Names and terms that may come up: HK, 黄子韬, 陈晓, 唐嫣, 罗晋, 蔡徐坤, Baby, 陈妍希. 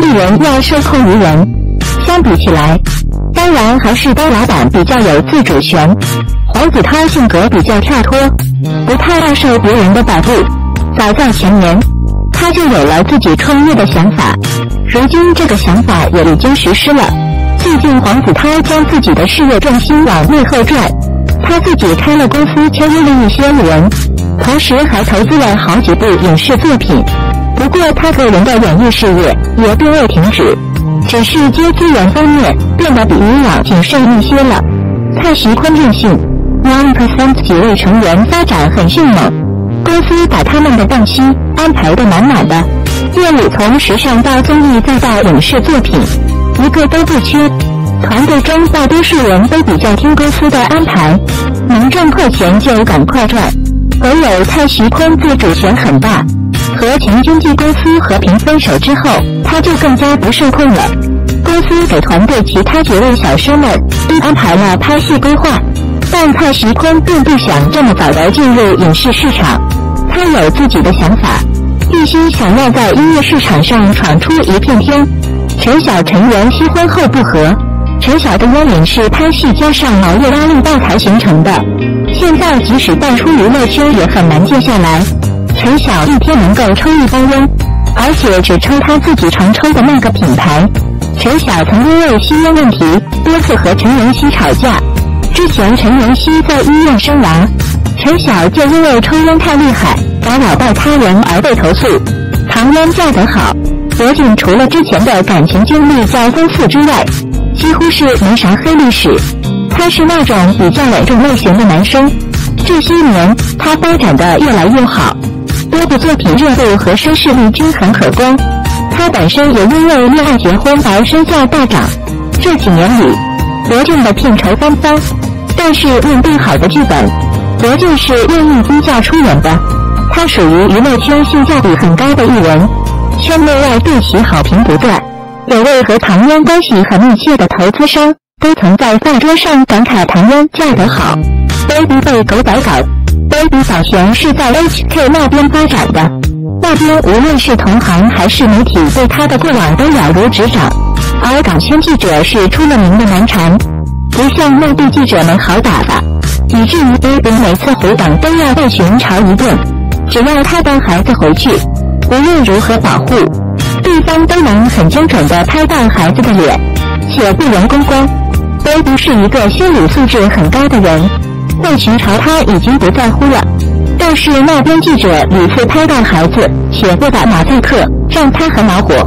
当地人要受控于人。相比起来，当然还是当老板比较有自主权。黄子韬性格比较跳脱，不太爱受别人的摆布。早在前年，他就有了自己创业的想法，如今这个想法也已经实施了。最近，黄子韬将自己的事业重心往内后转，他自己开了公司，签约了一些艺人，同时还投资了好几部影视作品。不过，他个人的演艺事业也并未停止，只是接资源方面变得比以往谨慎一些了。蔡徐坤任性 ，9% 几位成员发展很迅猛，公司把他们的档期安排得满满的，业务从时尚到综艺再到影视作品，一个都不缺。团队中大多数人都比较听公司的安排，能赚快钱就赶快赚。唯有蔡徐坤自主权很大，和前经纪公司和平分手之后，他就更加不受控了。公司给团队其他几位小生们都安排了拍戏规划，但蔡徐坤并不想这么早的进入影视市场，他有自己的想法，必须想要在音乐市场上闯出一片天。陈晓成员新婚后不和，陈晓的烟瘾是拍戏加上熬夜压力大才形成的，现在即使淡出娱乐圈也很难戒下来。陈晓一天能够抽一包烟，而且只抽他自己常抽的那个品牌。陈晓曾因为吸烟问题多次和陈妍希吵架，之前陈妍希在医院生娃，陈晓就因为抽烟太厉害打扰到他人而被投诉。唐嫣嫁得好，不仅除了之前的感情经历较丰富之外，几乎是没啥黑历史。他是那种比较稳重类型的男生，这些年他发展的越来越好，多部作品热度和收视率均很可观。他本身也因为恋爱结婚而身价大涨，这几年里罗晋的片酬翻番，但是面对好的剧本，罗晋是愿意低价出演的。他属于娱乐圈性价比很高的艺人，圈内外对其好评不断。有位和唐嫣关系很密切的投资商都曾在饭桌上感慨唐嫣嫁得好， Baby 被狗逮搞。Baby 早前是在 HK 那边发展的，那边无论是同行还是媒体对他的过往都了如指掌，而港圈记者是出了名的难缠，不像内地记者们好打发，以至于 Baby 每次回港都要被群嘲一顿。只要他带孩子回去，无论如何保护，对方都能很精准地拍到孩子的脸，且不容公关。Baby 是一个心理素质很高的人，被群嘲他已经不在乎了，但是那边记者屡次拍到孩子，且不打马赛克，让他很恼火。